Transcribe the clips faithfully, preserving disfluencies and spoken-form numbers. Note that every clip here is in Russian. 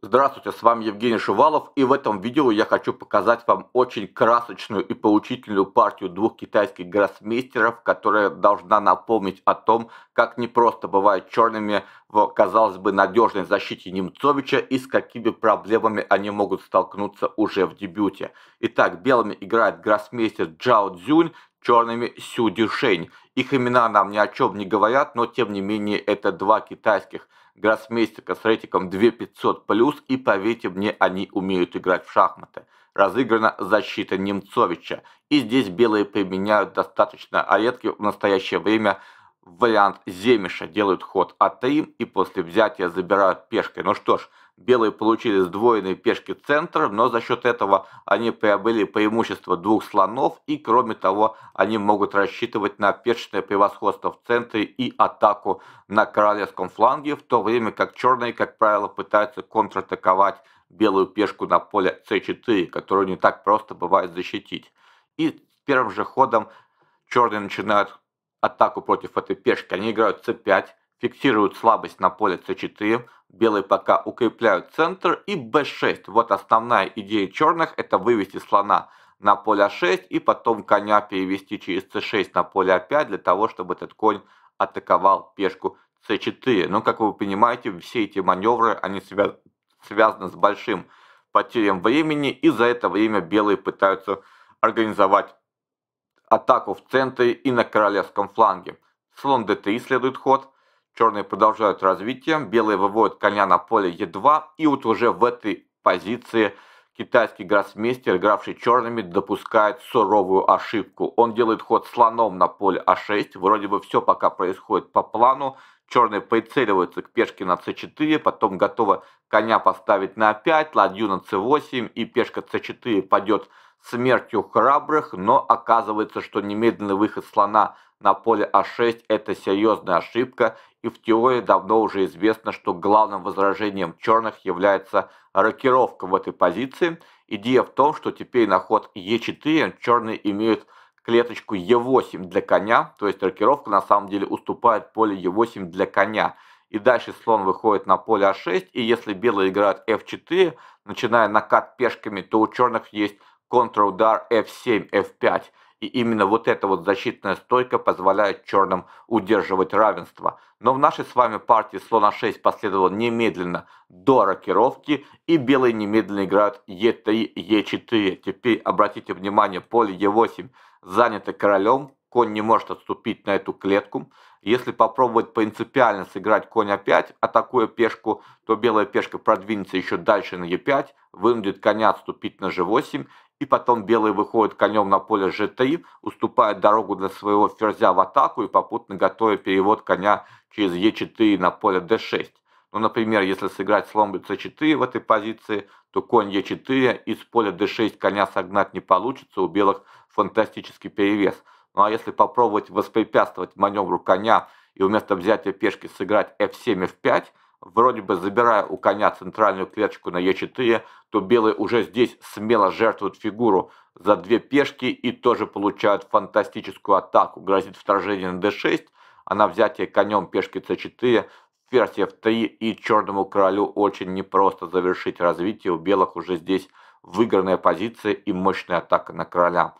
Здравствуйте, с вами Евгений Шувалов, и в этом видео я хочу показать вам очень красочную и поучительную партию двух китайских гроссмейстеров, которая должна напомнить о том, как непросто бывает черными в, казалось бы, надежной защите Нимцовича и с какими проблемами они могут столкнуться уже в дебюте. Итак, белыми играет гроссмейстер Чжао Цзюнь, черными Сю Дешунь. Их имена нам ни о чем не говорят, но тем не менее это два китайских гроссмейстера с рейтингом две тысячи пятьсот плюс, и поверьте мне, они умеют играть в шахматы. Разыграна защита Нимцовича, и здесь белые применяют достаточно редкий в настоящее время вариант Земиша, делают ход а три и после взятия забирают пешкой. Ну что ж, белые получили сдвоенные пешки центр, но за счет этого они приобрели преимущество двух слонов, и кроме того они могут рассчитывать на пешечное превосходство в центре и атаку на королевском фланге, в то время как черные, как правило, пытаются контратаковать белую пешку на поле цэ четыре, которую не так просто бывает защитить. И с первым же ходом черные начинают атаку против этой пешки. Они играют цэ пять, фиксируют слабость на поле цэ четыре, белые пока укрепляют центр, и бэ шесть. Вот основная идея черных — это вывести слона на поле а шесть и потом коня перевести через цэ шесть на поле а пять для того, чтобы этот конь атаковал пешку цэ четыре. Но, как вы понимаете, все эти маневры, они связ... связаны с большим потерям времени, и за это время белые пытаются организовать атаку в центре и на королевском фланге. Слон дэ три следует ход, черные продолжают развитие, белые выводят коня на поле е два, и вот уже в этой позиции китайский гроссмейстер, игравший черными, допускает суровую ошибку. Он делает ход слоном на поле а шесть, вроде бы все пока происходит по плану, черные прицеливаются к пешке на цэ четыре, потом готовы коня поставить на а пять, ладью на цэ восемь, и пешка цэ четыре падет смертью храбрых, но оказывается, что немедленный выход слона на поле а шесть это серьезная ошибка, и в теории давно уже известно, что главным возражением черных является рокировка в этой позиции. Идея в том, что теперь на ход е четыре черные имеют клеточку е восемь для коня, то есть рокировка на самом деле уступает поле е восемь для коня. И дальше слон выходит на поле а шесть, и если белые играют эф четыре, начиная накат пешками, то у черных есть контрудар эф семь, эф пять. И именно вот эта вот защитная стойка позволяет черным удерживать равенство. Но в нашей с вами партии слон а шесть последовал немедленно до рокировки, и белые немедленно играют е три, е четыре. Теперь обратите внимание, поле е восемь занято королем, конь не может отступить на эту клетку. Если попробовать принципиально сыграть конь а пять, атакуя пешку, то белая пешка продвинется еще дальше на е пять, вынудит коня отступить на же восемь, и потом белые выходят конем на поле же три, уступая дорогу для своего ферзя в атаку и попутно готовя перевод коня через е четыре на поле дэ шесть. Ну, например, если сыграть слон цэ четыре в этой позиции, то конь е четыре и с поля дэ шесть коня согнать не получится, у белых фантастический перевес. Ну а если попробовать воспрепятствовать маневру коня и вместо взятия пешки сыграть эф семь, эф пять, вроде бы забирая у коня центральную клеточку на е четыре, то белые уже здесь смело жертвуют фигуру за две пешки и тоже получают фантастическую атаку. Грозит вторжение на дэ шесть, а на взятие конем пешки цэ четыре, ферзь эф три, и черному королю очень непросто завершить развитие. У белых уже здесь выигранная позиция и мощная атака на короля.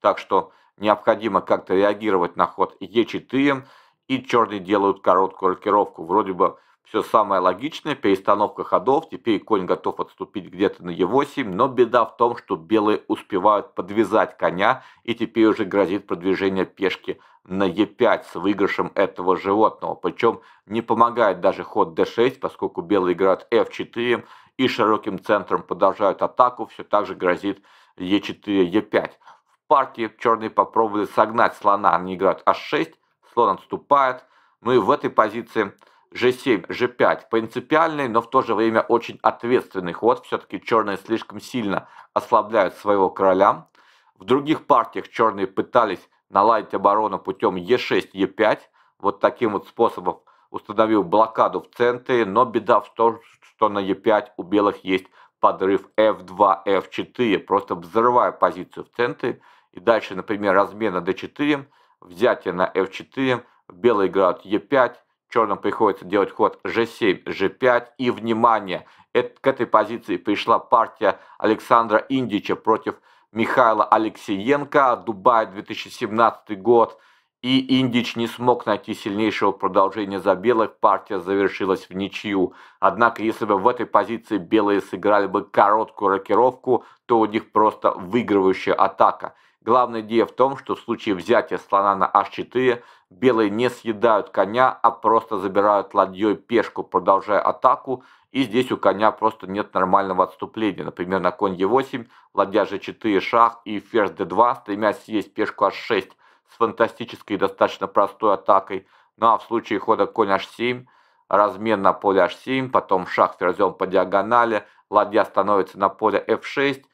Так что необходимо как-то реагировать на ход е четыре, и черные делают короткую рокировку. Вроде бы все самое логичное, перестановка ходов, теперь конь готов отступить где-то на е восемь, но беда в том, что белые успевают подвязать коня, и теперь уже грозит продвижение пешки на е пять с выигрышем этого животного. Причем не помогает даже ход дэ шесть, поскольку белые играют эф четыре и широким центром продолжают атаку, все так же грозит е четыре, е пять. В партии черные попробовали согнать слона, они играют а шесть, слон отступает, ну и в этой позиции же семь, же пять. Принципиальный, но в то же время очень ответственный ход. Все-таки черные слишком сильно ослабляют своего короля. В других партиях черные пытались наладить оборону путем е шесть, е пять. Вот таким вот способом установил блокаду в центре. Но беда в том, что на е пять у белых есть подрыв эф два, эф четыре. Просто взрывая позицию в центре. И дальше, например, размена дэ четыре, взятие на эф четыре. Белые играют е пять. Черным приходится делать ход же семь, же пять, и, внимание, К этой позиции пришла партия Александра Индича против Михаила Алексеенко, Дубай, две тысячи семнадцатый год. И Индич не смог найти сильнейшего продолжения за белых, партия завершилась в ничью. Однако, если бы в этой позиции белые сыграли бы короткую рокировку, то у них просто выигрывающая атака. Главная идея в том, что в случае взятия слона на аш четыре, белые не съедают коня, а просто забирают ладьей пешку, продолжая атаку. И здесь у коня просто нет нормального отступления. Например, на конь е восемь, ладья же четыре, шах и ферзь дэ два, стремясь съесть пешку аш шесть. С фантастической и достаточно простой атакой. Ну а в случае хода конь аш семь, размен на поле аш семь, потом шах с ферзем по диагонали, ладья становится на поле эф шесть,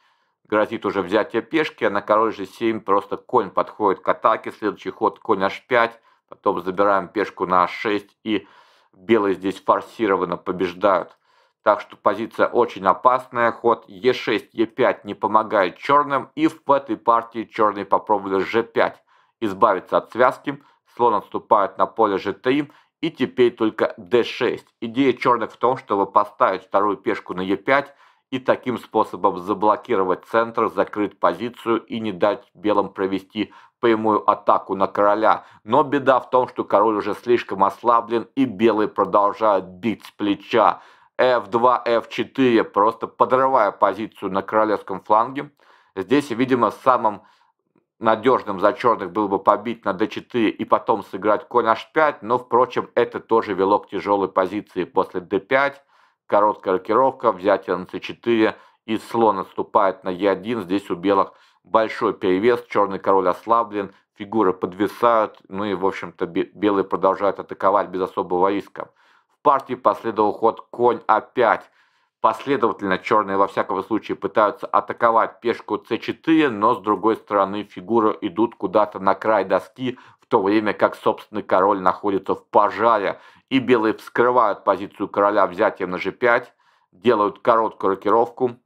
грозит уже взятие пешки, а на король же семь просто конь подходит к атаке, следующий ход конь аш пять, потом забираем пешку на аш шесть, и белые здесь форсированно побеждают. Так что позиция очень опасная, ход е шесть, е пять не помогает черным, и в этой партии черные попробовали же пять. Избавиться от связки, слон отступает на поле же три, и теперь только дэ шесть. Идея черных в том, чтобы поставить вторую пешку на е пять и таким способом заблокировать центр, закрыть позицию и не дать белым провести прямую атаку на короля. Но беда в том, что король уже слишком ослаблен, и белые продолжают бить с плеча. эф два, эф четыре, просто подрывая позицию на королевском фланге. Здесь, видимо, самым надежным за черных было бы побить на дэ четыре и потом сыграть конь аш пять, но, впрочем, это тоже вело к тяжелой позиции после дэ пять, короткая рокировка, взятие на цэ четыре и слон отступает на е один, здесь у белых большой перевес, черный король ослаблен, фигуры подвисают, ну и, в общем-то, белые продолжают атаковать без особого риска. В партии последовал ход конь а пять. Последовательно черные во всяком случае пытаются атаковать пешку цэ четыре, но с другой стороны фигуры идут куда-то на край доски, в то время как собственный король находится в пожаре. И белые вскрывают позицию короля взятием на же пять, делают короткую рокировку.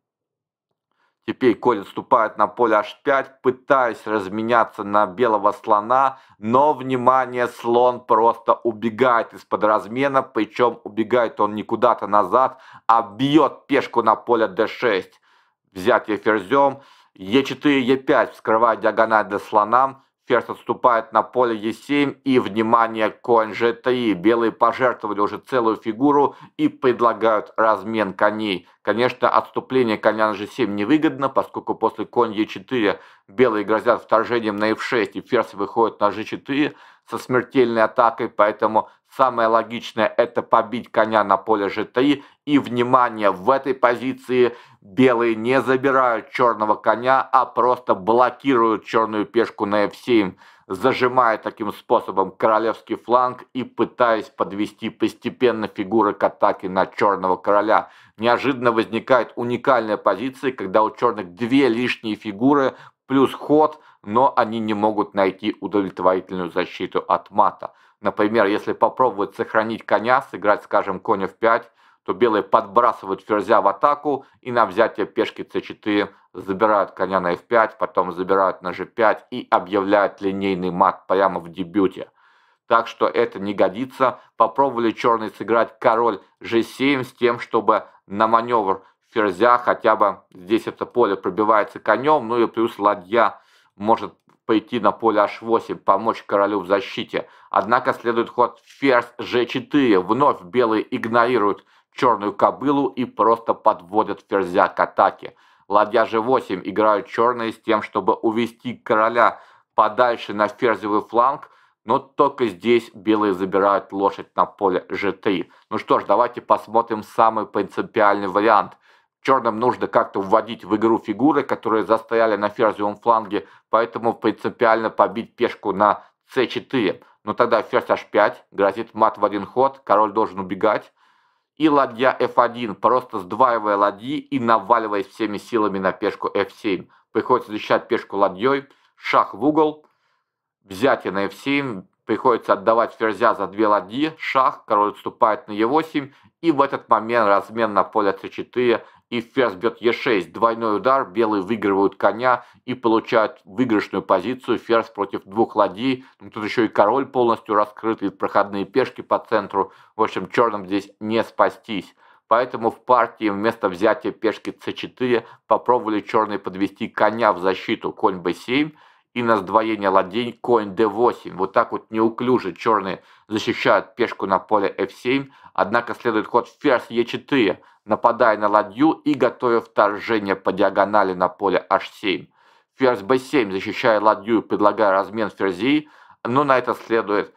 Теперь конь отступает на поле аш пять, пытаясь разменяться на белого слона, но, внимание, слон просто убегает из-под размена, причем убегает он не куда-то назад, а бьет пешку на поле дэ шесть. Взятие ферзем, е четыре, е пять, вскрывая диагональ для слона, ферзь отступает на поле е семь и, внимание, конь же три. Белые пожертвовали уже целую фигуру и предлагают размен коней. Конечно, отступление коня на же семь невыгодно, поскольку после конь е четыре белые грозят вторжением на эф шесть и ферзь выходит на же четыре со смертельной атакой, поэтому самое логичное это побить коня на поле же три. И, внимание, в этой позиции белые не забирают черного коня, а просто блокируют черную пешку на эф семь, зажимая таким способом королевский фланг и пытаясь подвести постепенно фигуры к атаке на черного короля. Неожиданно возникает уникальная позиция, когда у черных две лишние фигуры плюс ход, но они не могут найти удовлетворительную защиту от мата. Например, если попробовать сохранить коня, сыграть, скажем, конь эф пять, то белые подбрасывают ферзя в атаку и на взятие пешки цэ четыре забирают коня на эф пять, потом забирают на же пять и объявляют линейный мат прямо в дебюте. Так что это не годится. Попробовали черные сыграть король же семь с тем, чтобы на маневр ферзя хотя бы здесь это поле пробивается конем, ну и плюс ладья может пойти на поле аш восемь, помочь королю в защите. Однако следует ход ферзь же четыре. Вновь белые игнорируют черную кобылу и просто подводят ферзя к атаке. Ладья же восемь играют черные с тем, чтобы увести короля подальше на ферзевый фланг, но только здесь белые забирают лошадь на поле же три. Ну что ж, давайте посмотрим самый принципиальный вариант. Черным нужно как-то вводить в игру фигуры, которые застояли на ферзевом фланге, поэтому принципиально побить пешку на цэ четыре. Но тогда ферзь аш пять, грозит мат в один ход, король должен убегать. И ладья эф один, просто сдваивая ладьи и наваливаясь всеми силами на пешку эф семь. Приходится защищать пешку ладьей, шах в угол, взятие на эф семь, приходится отдавать ферзя за две ладьи, шах, король отступает на е восемь, и в этот момент размен на поле цэ четыре, и ферзь бьет е шесть, двойной удар, белые выигрывают коня и получают выигрышную позицию, ферзь против двух ладей, тут еще и король полностью раскрыт, и проходные пешки по центру, в общем, черным здесь не спастись. Поэтому в партии вместо взятия пешки цэ четыре попробовали черные подвести коня в защиту, конь бэ семь, и на сдвоение ладей конь дэ восемь. Вот так вот неуклюже черные защищают пешку на поле эф семь, однако следует ход ферзь е четыре, нападая на ладью и готовя вторжение по диагонали на поле аш семь. Ферзь бэ семь, защищая ладью и предлагая размен ферзей, но на это следует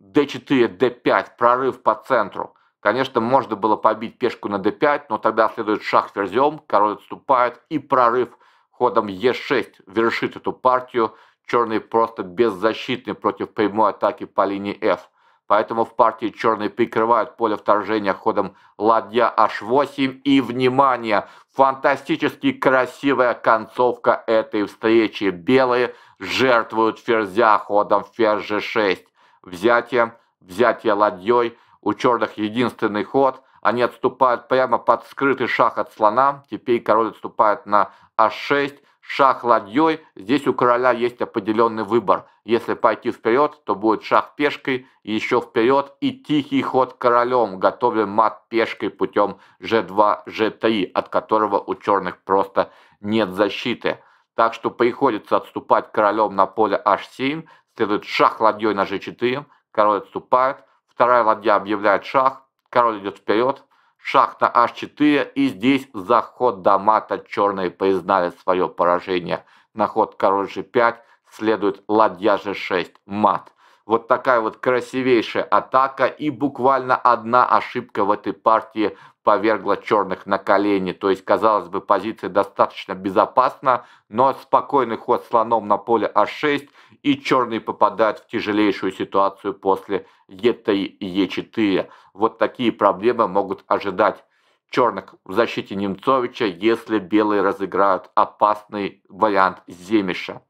дэ четыре, дэ пять, прорыв по центру. Конечно, можно было побить пешку на дэ пять, но тогда следует шах ферзем, король отступает, и прорыв ходом е шесть вершит эту партию. Черные просто беззащитны против прямой атаки по линии f. Поэтому в партии черные прикрывают поле вторжения ходом ладья аш восемь. И, внимание, фантастически красивая концовка этой встречи. Белые жертвуют ферзя ходом ферзь же шесть. Взятие, взятие ладьей. У черных единственный ход. Они отступают прямо под скрытый шах от слона. Теперь король отступает на аш шесть. Шах ладьей. Здесь у короля есть определенный выбор. Если пойти вперед, то будет шах пешкой. И еще вперед. И тихий ход королем. Готовим мат пешкой путем же два, же три. От которого у черных просто нет защиты. Так что приходится отступать королем на поле аш семь. Следует шах ладьей на же четыре. Король отступает. Вторая ладья объявляет шах, король идет вперед, шах на аш четыре, и здесь за ход до мата черные признали свое поражение. На ход король же пять следует ладья же шесть, мат. Вот такая вот красивейшая атака, и буквально одна ошибка в этой партии повергла черных на колени. То есть, казалось бы, позиция достаточно безопасна, но спокойный ход слоном на поле аш шесть, и черные попадают в тяжелейшую ситуацию после е три и е четыре. Вот такие проблемы могут ожидать черных в защите Нимцовича, если белые разыграют опасный вариант Земиша.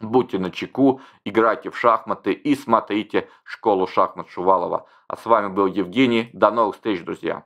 Будьте начеку, играйте в шахматы и смотрите школу шахмат Шувалова. А с вами был Евгений. До новых встреч, друзья!